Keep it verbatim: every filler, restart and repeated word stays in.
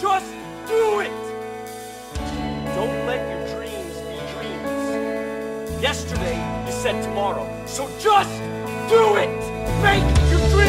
Just do it! Don't let your dreams be dreams. Yesterday, you said tomorrow. So just do it! Make your dreams!